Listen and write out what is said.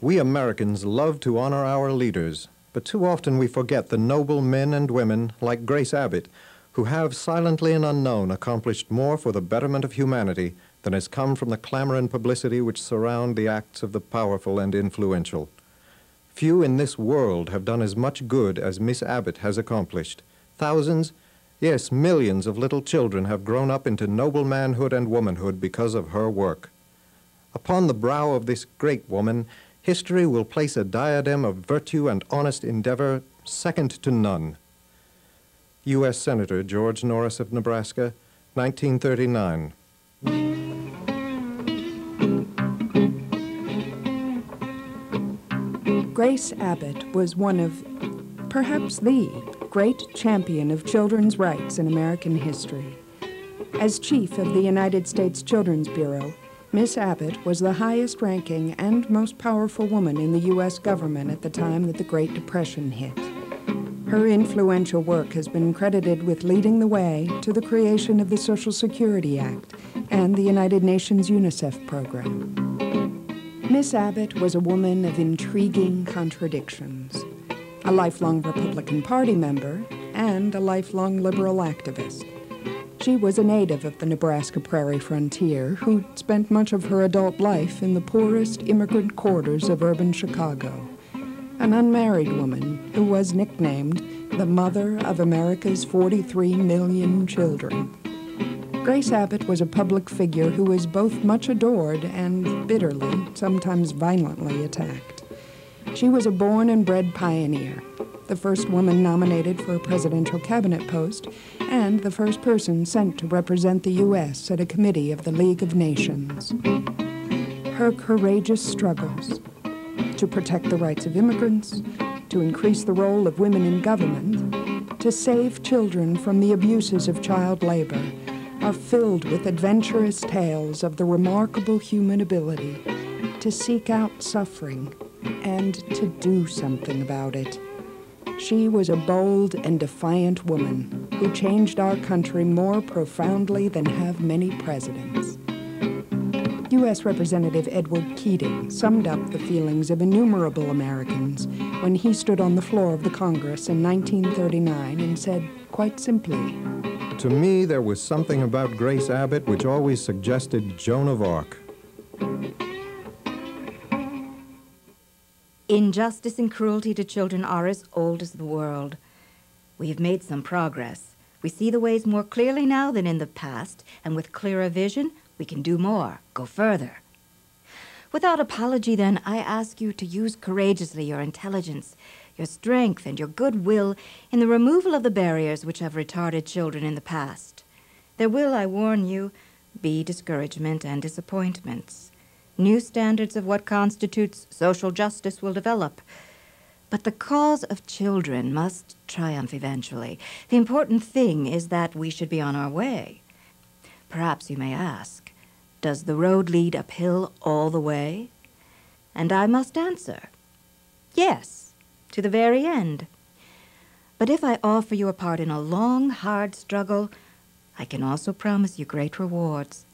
We Americans love to honor our leaders, but too often we forget the noble men and women like Grace Abbott, who have silently and unknown accomplished more for the betterment of humanity than has come from the clamor and publicity which surround the acts of the powerful and influential. Few in this world have done as much good as Miss Abbott has accomplished. Thousands, yes, millions of little children have grown up into noble manhood and womanhood because of her work. Upon the brow of this great woman, history will place a diadem of virtue and honest endeavor second to none. U.S. Senator George Norris of Nebraska, 1939. Grace Abbott was one of, perhaps the, great champion of children's rights in American history. As chief of the United States Children's Bureau, Miss Abbott was the highest-ranking and most powerful woman in the U.S. government at the time that the Great Depression hit. Her influential work has been credited with leading the way to the creation of the Social Security Act and the United Nations UNICEF program. Miss Abbott was a woman of intriguing contradictions, a lifelong Republican Party member and a lifelong liberal activist. She was a native of the Nebraska prairie frontier who spent much of her adult life in the poorest immigrant quarters of urban Chicago. An unmarried woman who was nicknamed the mother of America's 43 million children. Grace Abbott was a public figure who was both much adored and bitterly, sometimes violently, attacked. She was a born and bred pioneer, the first woman nominated for a presidential cabinet post, and the first person sent to represent the U.S. at a committee of the League of Nations. Her courageous struggles to protect the rights of immigrants, to increase the role of women in government, to save children from the abuses of child labor, are filled with adventurous tales of the remarkable human ability to seek out suffering and to do something about it. She was a bold and defiant woman who changed our country more profoundly than have many presidents. U.S. Representative Edward Keating summed up the feelings of innumerable Americans when he stood on the floor of the Congress in 1939 and said, quite simply, "To me, there was something about Grace Abbott which always suggested Joan of Arc." Injustice and cruelty to children are as old as the world. We have made some progress. We see the ways more clearly now than in the past, and with clearer vision, we can do more, go further. Without apology, then, I ask you to use courageously your intelligence, your strength, and your goodwill in the removal of the barriers which have retarded children in the past. There will, I warn you, be discouragement and disappointments. New standards of what constitutes social justice will develop. But the cause of children must triumph eventually. The important thing is that we should be on our way. Perhaps you may ask, does the road lead uphill all the way? And I must answer, yes, to the very end. But if I offer you a part in a long, hard struggle, I can also promise you great rewards.